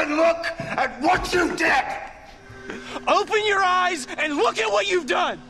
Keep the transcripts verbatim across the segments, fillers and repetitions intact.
and look at what you did! Open your eyes and look at what you've done!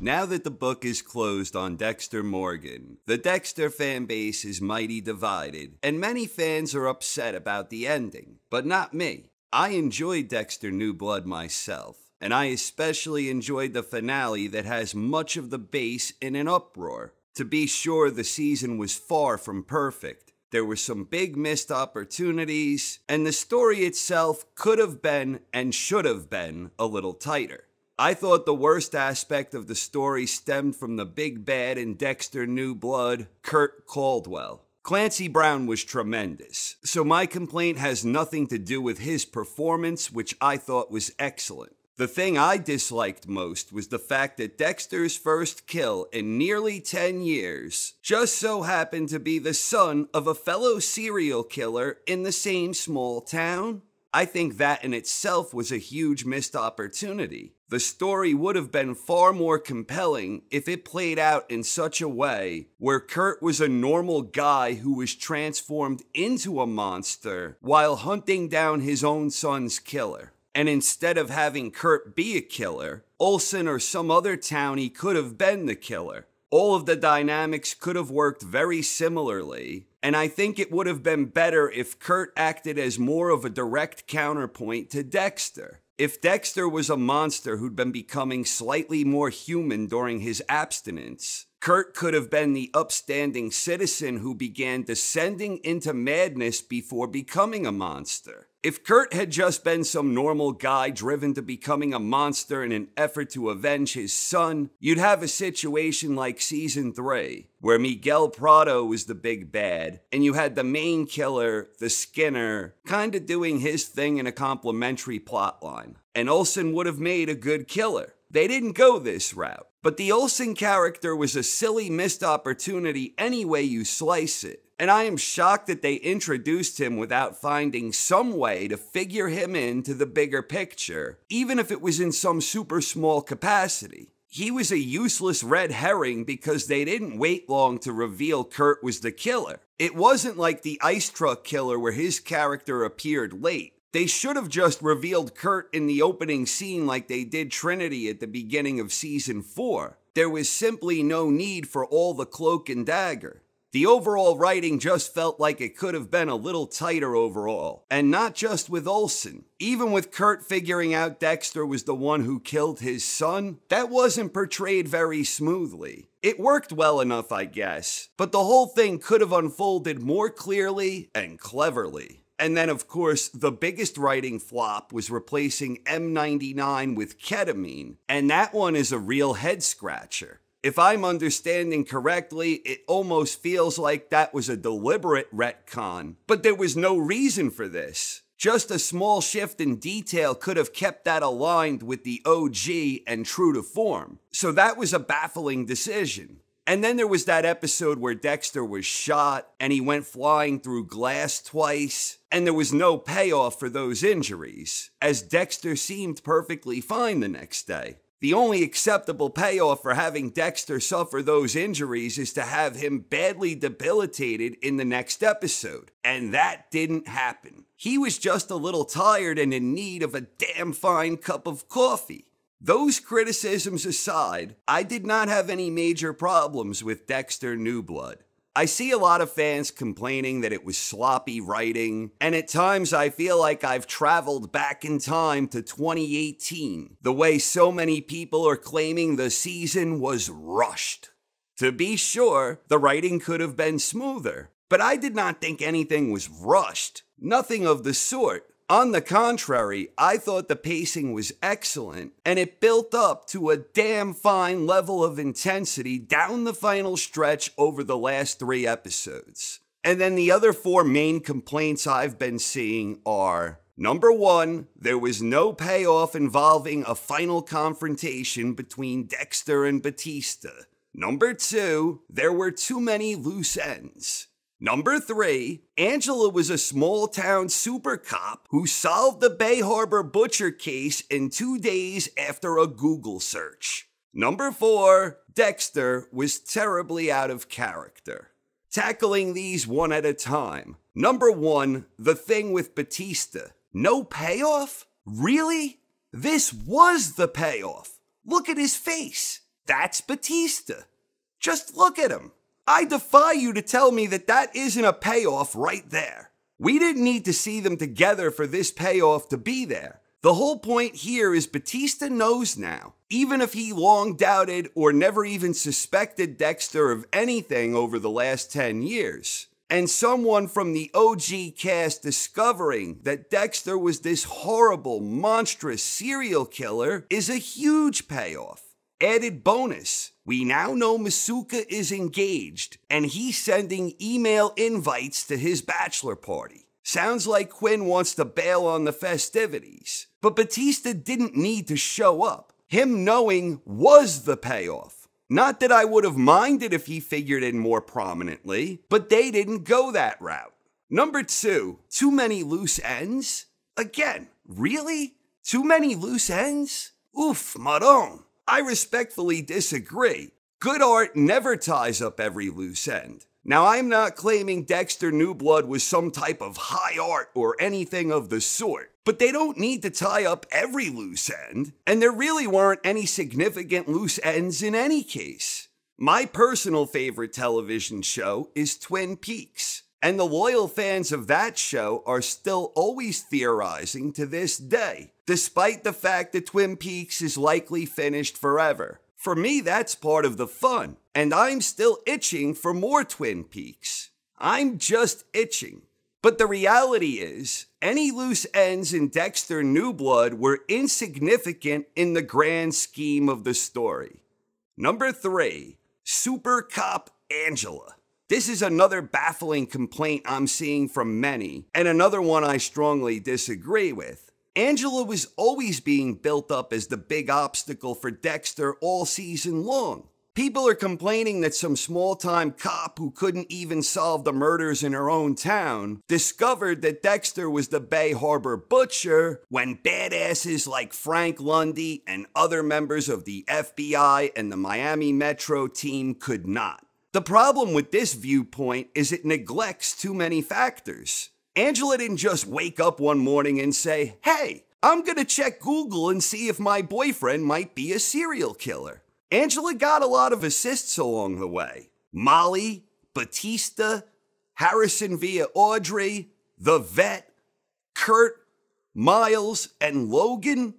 Now that the book is closed on Dexter Morgan, the Dexter fan base is mighty divided, and many fans are upset about the ending, but not me. I enjoyed Dexter New Blood myself, and I especially enjoyed the finale that has much of the base in an uproar. To be sure, the season was far from perfect. There were some big missed opportunities, and the story itself could have been and should have been a little tighter. I thought the worst aspect of the story stemmed from the big bad in Dexter New Blood, Kurt Caldwell. Clancy Brown was tremendous, so my complaint has nothing to do with his performance, which I thought was excellent. The thing I disliked most was the fact that Dexter's first kill in nearly ten years just so happened to be the son of a fellow serial killer in the same small town. I think that in itself was a huge missed opportunity. The story would have been far more compelling if it played out in such a way where Kurt was a normal guy who was transformed into a monster while hunting down his own son's killer. And instead of having Kurt be a killer, Olsen or some other townie could have been the killer. All of the dynamics could have worked very similarly, and I think it would have been better if Kurt acted as more of a direct counterpoint to Dexter. If Dexter was a monster who'd been becoming slightly more human during his abstinence, Kurt could have been the upstanding citizen who began descending into madness before becoming a monster. If Kurt had just been some normal guy driven to becoming a monster in an effort to avenge his son, you'd have a situation like Season three, where Miguel Prado was the big bad, and you had the main killer, the Skinner, kinda doing his thing in a complementary plotline. And Olsen would have made a good killer. They didn't go this route. But the Olsen character was a silly missed opportunity any way you slice it. And I am shocked that they introduced him without finding some way to figure him into the bigger picture, even if it was in some super small capacity. He was a useless red herring because they didn't wait long to reveal Kurt was the killer. It wasn't like the Ice Truck Killer where his character appeared late. They should have just revealed Kurt in the opening scene like they did Trinity at the beginning of Season four. There was simply no need for all the cloak and dagger. The overall writing just felt like it could have been a little tighter overall, and not just with Olsen. Even with Kurt figuring out Dexter was the one who killed his son, that wasn't portrayed very smoothly. It worked well enough, I guess, but the whole thing could have unfolded more clearly and cleverly. And then, of course, the biggest writing flop was replacing M ninety-nine with ketamine, and that one is a real head-scratcher. If I'm understanding correctly, it almost feels like that was a deliberate retcon, but there was no reason for this. Just a small shift in detail could have kept that aligned with the O G and true to form. So that was a baffling decision. And then there was that episode where Dexter was shot and he went flying through glass twice, and there was no payoff for those injuries, as Dexter seemed perfectly fine the next day. The only acceptable payoff for having Dexter suffer those injuries is to have him badly debilitated in the next episode. And that didn't happen. He was just a little tired and in need of a damn fine cup of coffee. Those criticisms aside, I did not have any major problems with Dexter New Blood. I see a lot of fans complaining that it was sloppy writing, and at times I feel like I've traveled back in time to twenty eighteen, the way so many people are claiming the season was rushed. To be sure, the writing could have been smoother, but I did not think anything was rushed. Nothing of the sort. On the contrary, I thought the pacing was excellent, and it built up to a damn fine level of intensity down the final stretch over the last three episodes. And then the other four main complaints I've been seeing are, number one, there was no payoff involving a final confrontation between Dexter and Batista. Number two, there were too many loose ends. Number three, Angela was a small-town super cop who solved the Bay Harbor Butcher case in two days after a Google search. Number four, Dexter was terribly out of character. Tackling these one at a time. Number one, the thing with Batista. No payoff? Really? This was the payoff. Look at his face. That's Batista. Just look at him. I defy you to tell me that that isn't a payoff right there. We didn't need to see them together for this payoff to be there. The whole point here is Batista knows now. Even if he long doubted or never even suspected Dexter of anything over the last ten years, and someone from the O G cast discovering that Dexter was this horrible, monstrous serial killer is a huge payoff. Added bonus, we now know Masuka is engaged, and he's sending email invites to his bachelor party. Sounds like Quinn wants to bail on the festivities, but Batista didn't need to show up. Him knowing was the payoff. Not that I would have minded if he figured in more prominently, but they didn't go that route. Number two, too many loose ends? Again, really? Too many loose ends? Oof, marrón. I respectfully disagree. Good art never ties up every loose end. Now, I'm not claiming Dexter New Blood was some type of high art or anything of the sort, but they don't need to tie up every loose end, and there really weren't any significant loose ends in any case. My personal favorite television show is Twin Peaks, and the loyal fans of that show are still always theorizing to this day, despite the fact that Twin Peaks is likely finished forever. For me, that's part of the fun, and I'm still itching for more Twin Peaks. I'm just itching. But the reality is, any loose ends in Dexter New Blood were insignificant in the grand scheme of the story. Number three, Super Cop Angela. This is another baffling complaint I'm seeing from many, and another one I strongly disagree with. Angela was always being built up as the big obstacle for Dexter all season long. People are complaining that some small-time cop who couldn't even solve the murders in her own town discovered that Dexter was the Bay Harbor Butcher when badasses like Frank Lundy and other members of the F B I and the Miami Metro team could not. The problem with this viewpoint is it neglects too many factors. Angela didn't just wake up one morning and say, hey, I'm gonna check Google and see if my boyfriend might be a serial killer. Angela got a lot of assists along the way. Molly, Batista, Harrison via Audrey, the vet, Kurt, Miles, and Logan.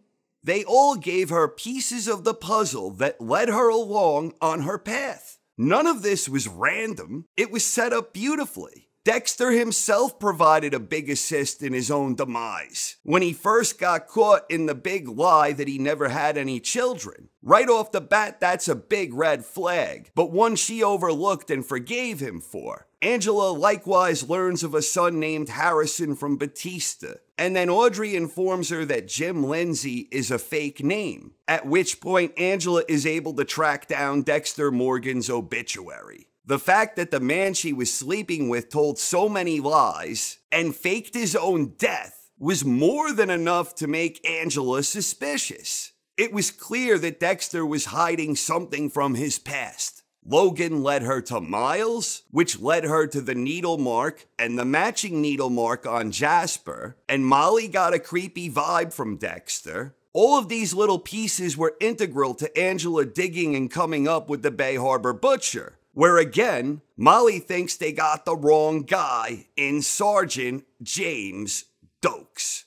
They all gave her pieces of the puzzle that led her along on her path. None of this was random. It was set up beautifully. Dexter himself provided a big assist in his own demise when he first got caught in the big lie that he never had any children. Right off the bat, that's a big red flag, but one she overlooked and forgave him for. Angela likewise learns of a son named Harrison from Batista, and then Audrey informs her that Jim Lindsay is a fake name, at which point Angela is able to track down Dexter Morgan's obituary. The fact that the man she was sleeping with told so many lies and faked his own death was more than enough to make Angela suspicious. It was clear that Dexter was hiding something from his past. Logan led her to Miles, which led her to the needle mark and the matching needle mark on Jasper, and Molly got a creepy vibe from Dexter. All of these little pieces were integral to Angela digging and coming up with the Bay Harbor Butcher, where again, Molly thinks they got the wrong guy in Sergeant James Doakes.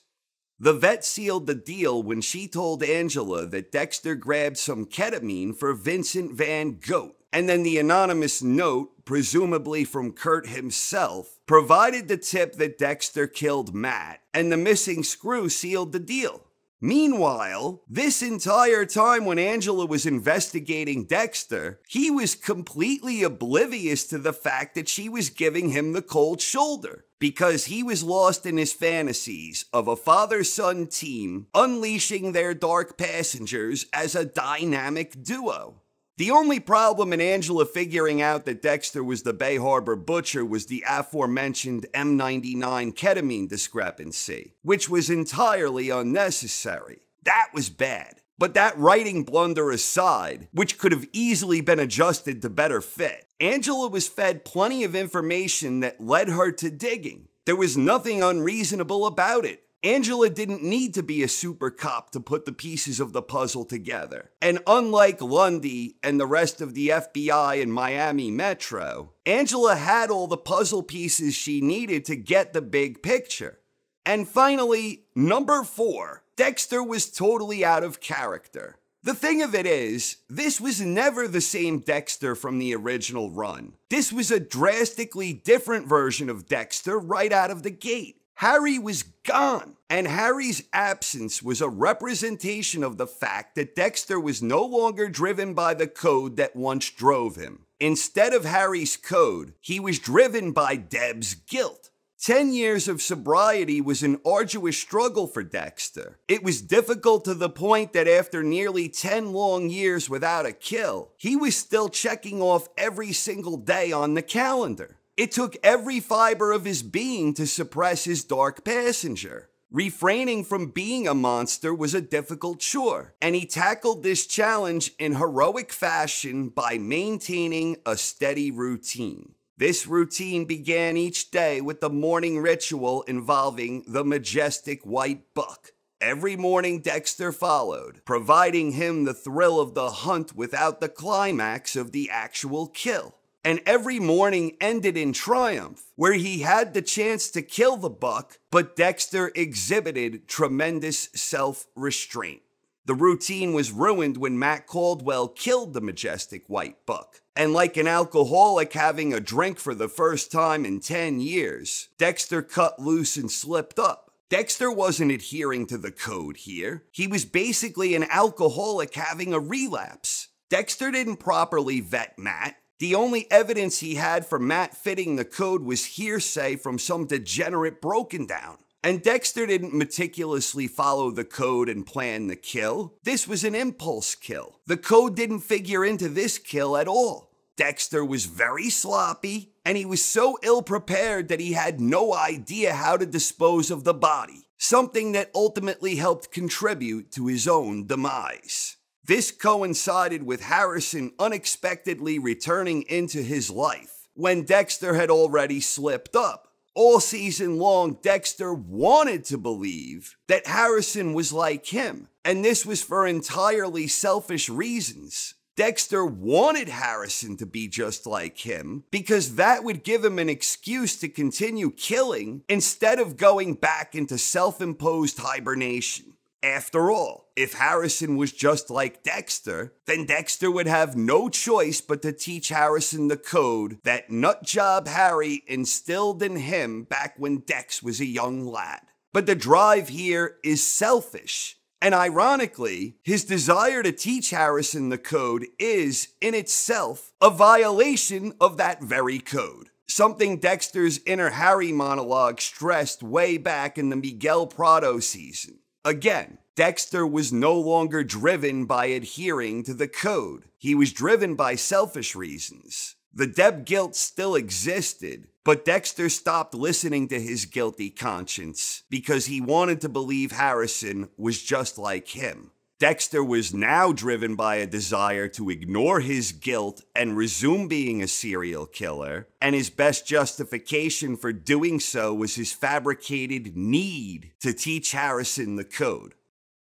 The vet sealed the deal when she told Angela that Dexter grabbed some ketamine for Vincent Van Gogh, and then the anonymous note, presumably from Kurt himself, provided the tip that Dexter killed Matt, and the missing screw sealed the deal. Meanwhile, this entire time when Angela was investigating Dexter, he was completely oblivious to the fact that she was giving him the cold shoulder, because he was lost in his fantasies of a father-son team unleashing their dark passengers as a dynamic duo. The only problem in Angela figuring out that Dexter was the Bay Harbor Butcher was the aforementioned M ninety-nine ketamine discrepancy, which was entirely unnecessary. That was bad. But that writing blunder aside, which could have easily been adjusted to better fit, Angela was fed plenty of information that led her to digging. There was nothing unreasonable about it. Angela didn't need to be a super cop to put the pieces of the puzzle together. And unlike Lundy and the rest of the F B I and Miami Metro, Angela had all the puzzle pieces she needed to get the big picture. And finally, number four, Dexter was totally out of character. The thing of it is, this was never the same Dexter from the original run. This was a drastically different version of Dexter right out of the gate. Harry was gone, and Harry's absence was a representation of the fact that Dexter was no longer driven by the code that once drove him. Instead of Harry's code, he was driven by Deb's guilt. Ten years of sobriety was an arduous struggle for Dexter. It was difficult to the point that after nearly ten long years without a kill, he was still checking off every single day on the calendar. It took every fiber of his being to suppress his dark passenger. Refraining from being a monster was a difficult chore, and he tackled this challenge in heroic fashion by maintaining a steady routine. This routine began each day with the morning ritual involving the majestic white buck. Every morning Dexter followed, providing him the thrill of the hunt without the climax of the actual kill. And every morning ended in triumph, where he had the chance to kill the buck, but Dexter exhibited tremendous self-restraint. The routine was ruined when Matt Caldwell killed the majestic white buck. And like an alcoholic having a drink for the first time in ten years, Dexter cut loose and slipped up. Dexter wasn't adhering to the code here. He was basically an alcoholic having a relapse. Dexter didn't properly vet Matt. The only evidence he had for Matt fitting the code was hearsay from some degenerate broken down. And Dexter didn't meticulously follow the code and plan the kill. This was an impulse kill. The code didn't figure into this kill at all. Dexter was very sloppy, and he was so ill-prepared that he had no idea how to dispose of the body, something that ultimately helped contribute to his own demise. This coincided with Harrison unexpectedly returning into his life when Dexter had already slipped up. All season long, Dexter wanted to believe that Harrison was like him, and this was for entirely selfish reasons. Dexter wanted Harrison to be just like him because that would give him an excuse to continue killing instead of going back into self-imposed hibernation. After all, if Harrison was just like Dexter, then Dexter would have no choice but to teach Harrison the code that nutjob Harry instilled in him back when Dex was a young lad. But the drive here is selfish. And ironically, his desire to teach Harrison the code is, in itself, a violation of that very code. Something Dexter's inner Harry monologue stressed way back in the Miguel Prado season. Again, Dexter was no longer driven by adhering to the code. He was driven by selfish reasons. The Deb guilt still existed, but Dexter stopped listening to his guilty conscience because he wanted to believe Harrison was just like him. Dexter was now driven by a desire to ignore his guilt and resume being a serial killer, and his best justification for doing so was his fabricated need to teach Harrison the code.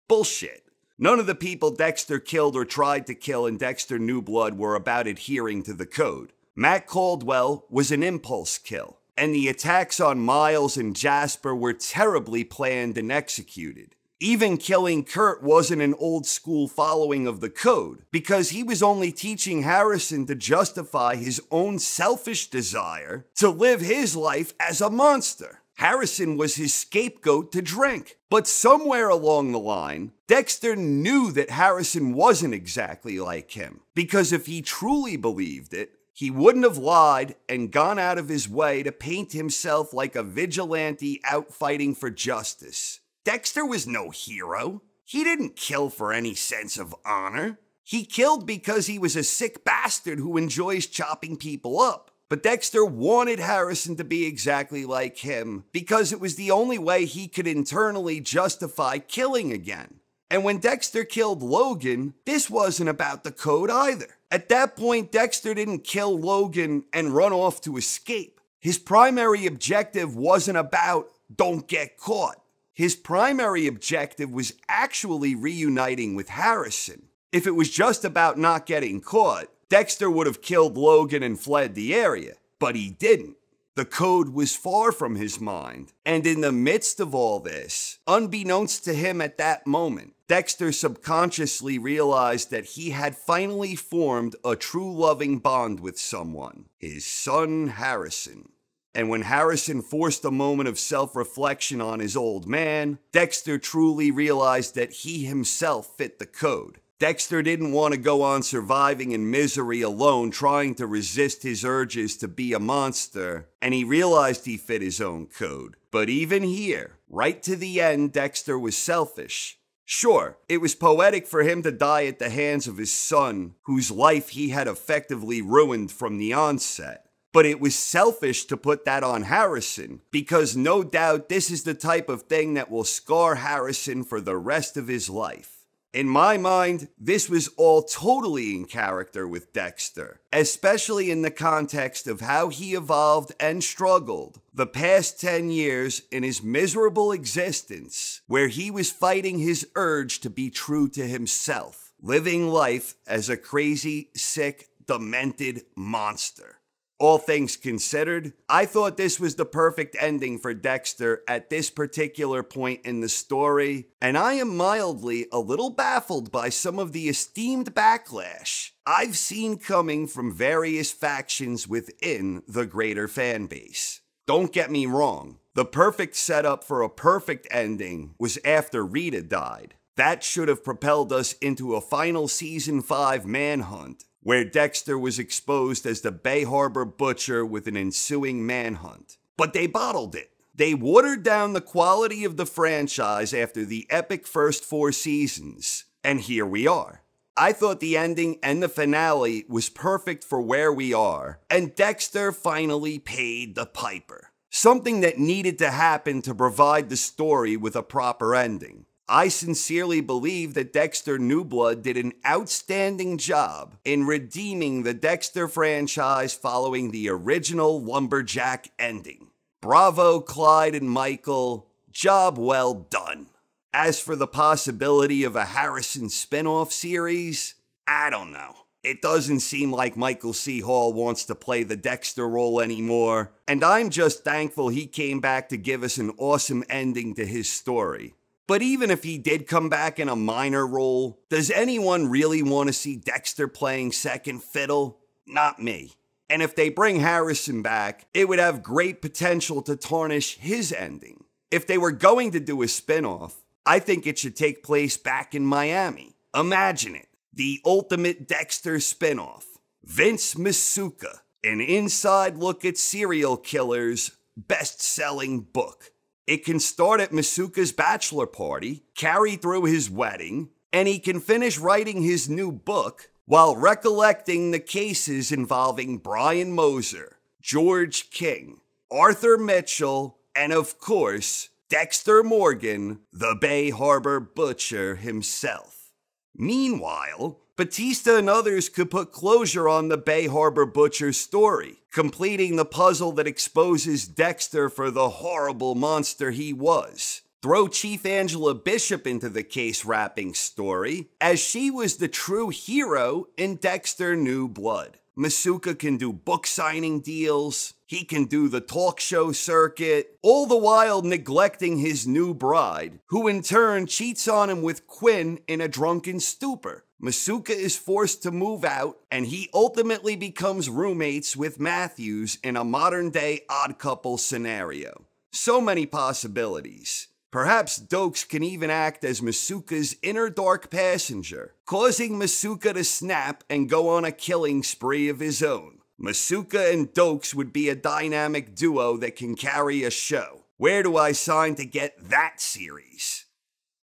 Bullshit. None of the people Dexter killed or tried to kill in Dexter New Blood were about adhering to the code. Matt Caldwell was an impulse kill, and the attacks on Miles and Jasper were terribly planned and executed. Even killing Kurt wasn't an old-school following of the code, because he was only teaching Harrison to justify his own selfish desire to live his life as a monster. Harrison was his scapegoat to drink. But somewhere along the line, Dexter knew that Harrison wasn't exactly like him, because if he truly believed it, he wouldn't have lied and gone out of his way to paint himself like a vigilante out fighting for justice. Dexter was no hero. He didn't kill for any sense of honor. He killed because he was a sick bastard who enjoys chopping people up. But Dexter wanted Harrison to be exactly like him because it was the only way he could internally justify killing again. And when Dexter killed Logan, this wasn't about the code either. At that point, Dexter didn't kill Logan and run off to escape. His primary objective wasn't about don't get caught. His primary objective was actually reuniting with Harrison. If it was just about not getting caught, Dexter would have killed Logan and fled the area, but he didn't. The code was far from his mind, and in the midst of all this, unbeknownst to him at that moment, Dexter subconsciously realized that he had finally formed a true loving bond with someone, his son Harrison. And when Harrison forced a moment of self-reflection on his old man, Dexter truly realized that he himself fit the code. Dexter didn't want to go on surviving in misery alone, trying to resist his urges to be a monster, and he realized he fit his own code. But even here, right to the end, Dexter was selfish. Sure, it was poetic for him to die at the hands of his son, whose life he had effectively ruined from the onset. But it was selfish to put that on Harrison, because no doubt this is the type of thing that will scar Harrison for the rest of his life. In my mind, this was all totally in character with Dexter, especially in the context of how he evolved and struggled the past ten years in his miserable existence, where he was fighting his urge to be true to himself, living life as a crazy, sick, demented monster. All things considered, I thought this was the perfect ending for Dexter at this particular point in the story, and I am mildly a little baffled by some of the esteemed backlash I've seen coming from various factions within the greater fanbase. Don't get me wrong, the perfect setup for a perfect ending was after Rita died. That should have propelled us into a final Season five manhunt, where Dexter was exposed as the Bay Harbor Butcher with an ensuing manhunt. But they bottled it. They watered down the quality of the franchise after the epic first four seasons, and here we are. I thought the ending and the finale was perfect for where we are, and Dexter finally paid the piper. Something that needed to happen to provide the story with a proper ending. I sincerely believe that Dexter New Blood did an outstanding job in redeeming the Dexter franchise following the original Lumberjack ending. Bravo, Clyde and Michael. Job well done. As for the possibility of a Harrison spin-off series, I don't know. It doesn't seem like Michael C. Hall wants to play the Dexter role anymore, and I'm just thankful he came back to give us an awesome ending to his story. But even if he did come back in a minor role, does anyone really want to see Dexter playing second fiddle? Not me. And if they bring Harrison back, it would have great potential to tarnish his ending. If they were going to do a spinoff, I think it should take place back in Miami. Imagine it. The ultimate Dexter spinoff. Vince Masuka, an inside look at serial killers, best-selling book. It can start at Masuka's bachelor party, carry through his wedding, and he can finish writing his new book while recollecting the cases involving Brian Moser, George King, Arthur Mitchell, and of course, Dexter Morgan, the Bay Harbor Butcher himself. Meanwhile, Batista and others could put closure on the Bay Harbor Butcher story, completing the puzzle that exposes Dexter for the horrible monster he was. Throw Chief Angela Bishop into the case-wrapping story, as she was the true hero in Dexter New Blood. Masuka can do book signing deals, he can do the talk show circuit, all the while neglecting his new bride, who in turn cheats on him with Quinn in a drunken stupor. Masuka is forced to move out, and he ultimately becomes roommates with Matthews in a modern-day Odd Couple scenario. So many possibilities. Perhaps Doakes can even act as Masuka's inner dark passenger, causing Masuka to snap and go on a killing spree of his own. Masuka and Doakes would be a dynamic duo that can carry a show. Where do I sign to get that series?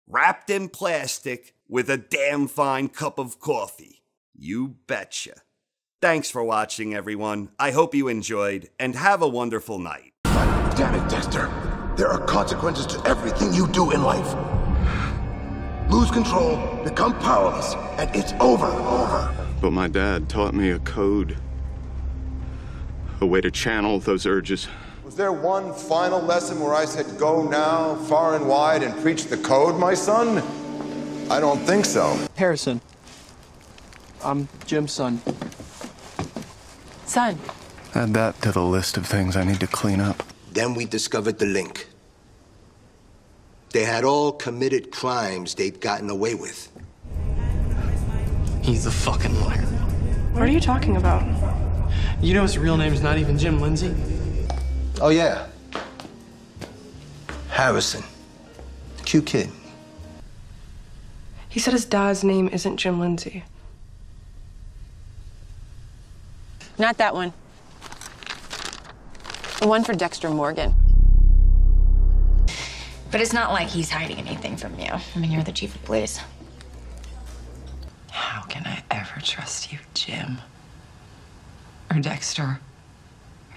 Wrapped in plastic, with a damn fine cup of coffee. You betcha. Thanks for watching, everyone. I hope you enjoyed, and have a wonderful night. Damn it, Dexter. There are consequences to everything you do in life. Lose control, become powerless, and it's over, over. But my dad taught me a code. a way to channel those urges. Was there one final lesson where I said, go now, far and wide, and preach the code, my son? I don't think so. Harrison, I'm Jim's son. Son. Add that to the list of things I need to clean up. Then we discovered the link. They had all committed crimes they'd gotten away with. He's a fucking liar. What are you talking about? You know his real name's not even Jim Lindsay? Oh, yeah. Harrison. Cute kid. He said his dad's name isn't Jim Lindsay. Not that one. One for Dexter Morgan. But it's not like he's hiding anything from you. I mean, you're the chief of police. How can I ever trust you, Jim? Or Dexter?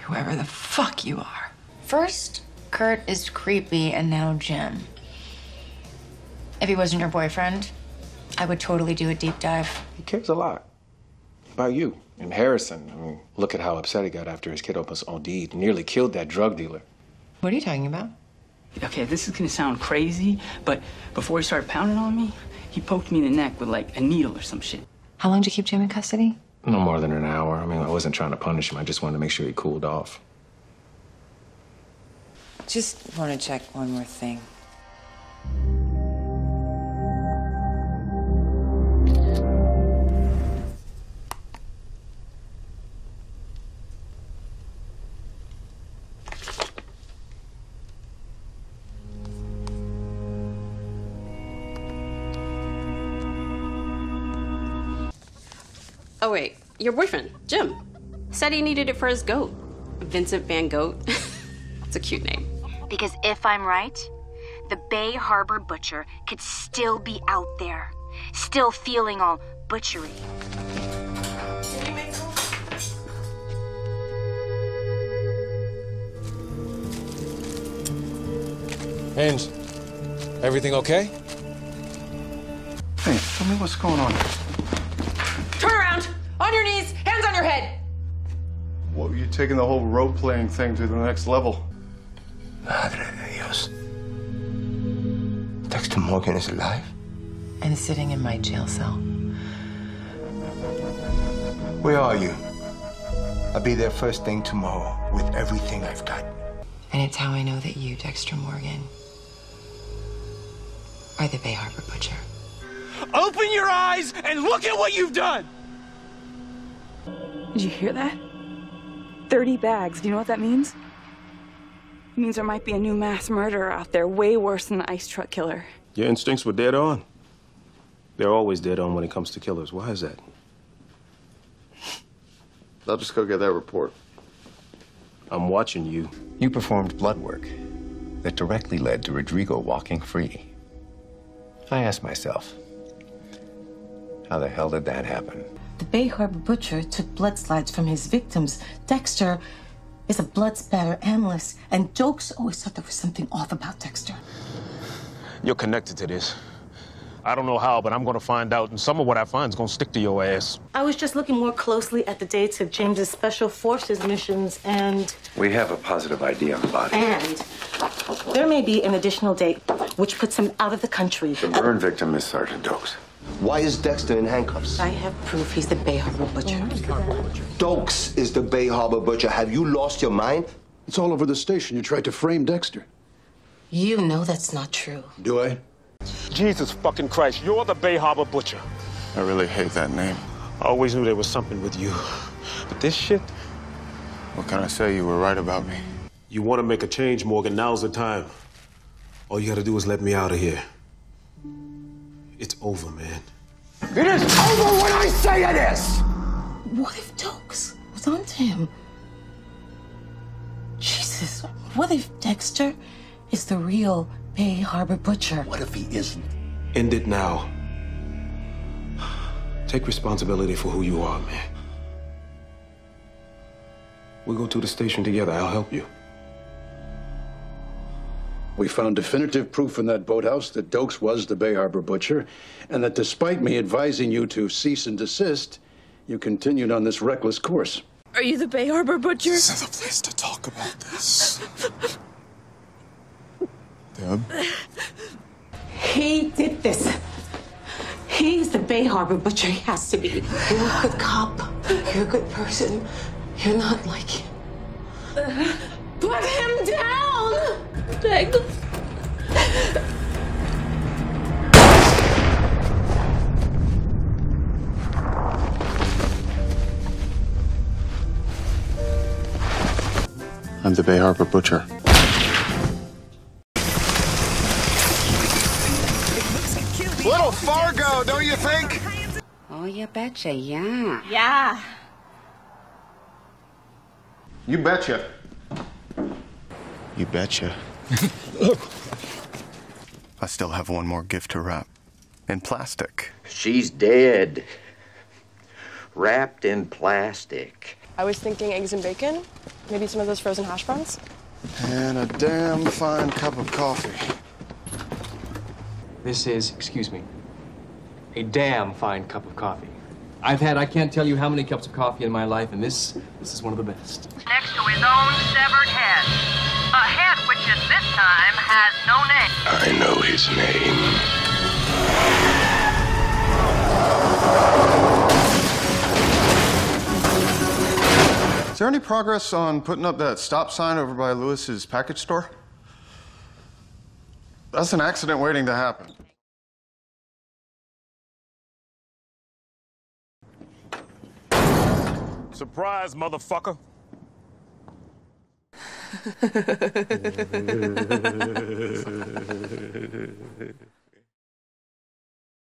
Whoever the fuck you are. First, Kurt is creepy, and now Jim. If he wasn't your boyfriend, I would totally do a deep dive. He cares a lot about you and Harrison. I mean, look at how upset he got after his kid almost O D'd, nearly killed that drug dealer. What are you talking about? Okay, this is gonna sound crazy, but before he started pounding on me, he poked me in the neck with, like, a needle or some shit. How long did you keep Jim in custody? No more than an hour. I mean, I wasn't trying to punish him. I just wanted to make sure he cooled off. Just want to check one more thing. Oh, wait, your boyfriend, Jim, said he needed it for his goat. Vincent Van Goat. It's a cute name. Because if I'm right, the Bay Harbor Butcher could still be out there, still feeling all butchery. Can you make those? Ames, everything okay? Hey, tell me what's going on. On your knees, hands on your head. What were you taking the whole role-playing thing to the next level? Madre de Dios. Dexter Morgan is alive? And sitting in my jail cell. Where are you? I'll be there first thing tomorrow with everything I've got. And it's how I know that you, Dexter Morgan, are the Bay Harbor Butcher. Open your eyes and look at what you've done! Did you hear that? thirty bags. Do you know what that means? It means there might be a new mass murderer out there, way worse than the Ice Truck Killer. Your instincts were dead on. They're always dead on when it comes to killers. Why is that? I'll just go get that report. I'm watching you. You performed blood work that directly led to Rodrigo walking free. I asked myself, how the hell did that happen? The Bay Harbor Butcher took blood slides from his victims. Dexter is a blood spatter analyst, and Doakes always thought there was something off about Dexter. You're connected to this. I don't know how, but I'm going to find out, and some of what I find is going to stick to your ass. I was just looking more closely at the dates of James's Special Forces missions, and... We have a positive I D on the body. And there may be an additional date, which puts him out of the country. The burn victim is Sergeant Doakes. Why is Dexter in handcuffs? I have proof he's the Bay Harbor Butcher. Doakes is the Bay Harbor Butcher. Have you lost your mind? It's all over the station. You tried to frame Dexter. You know that's not true. Do I? Jesus fucking Christ, you're the Bay Harbor Butcher. I really hate that name. I always knew there was something with you. But this shit? What can I say? You were right about me. You want to make a change, Morgan. Now's the time. All you got to do is let me out of here. It's over, man. It is over when I say it is! What if Doakes was onto him? Jesus, what if Dexter is the real Bay Harbor Butcher? What if he isn't? End it now. Take responsibility for who you are, man. We'll go to the station together. I'll help you. We found definitive proof in that boathouse that Doakes was the Bay Harbor Butcher, and that despite me advising you to cease and desist, you continued on this reckless course. Are you the Bay Harbor Butcher? This is the place to talk about this. Deb? He did this. He's the Bay Harbor Butcher. He has to be. You're a good cop. You're a good person. You're not like him. Uh, put him down! Thanks. I'm the Bay Harbor Butcher. Little Fargo, don't you think? Oh, you betcha, yeah. Yeah. You betcha. You betcha. I still have one more gift to wrap. In plastic. She's dead. Wrapped in plastic. I was thinking eggs and bacon. Maybe some of those frozen hash browns. And a damn fine cup of coffee. This is, excuse me, a damn fine cup of coffee. I've had, I can't tell you how many cups of coffee in my life, and this, this is one of the best. Next to his own severed head. A head which at this time has no name. I know his name. Is there any progress on putting up that stop sign over by Lewis's package store? That's an accident waiting to happen. Surprise, motherfucker.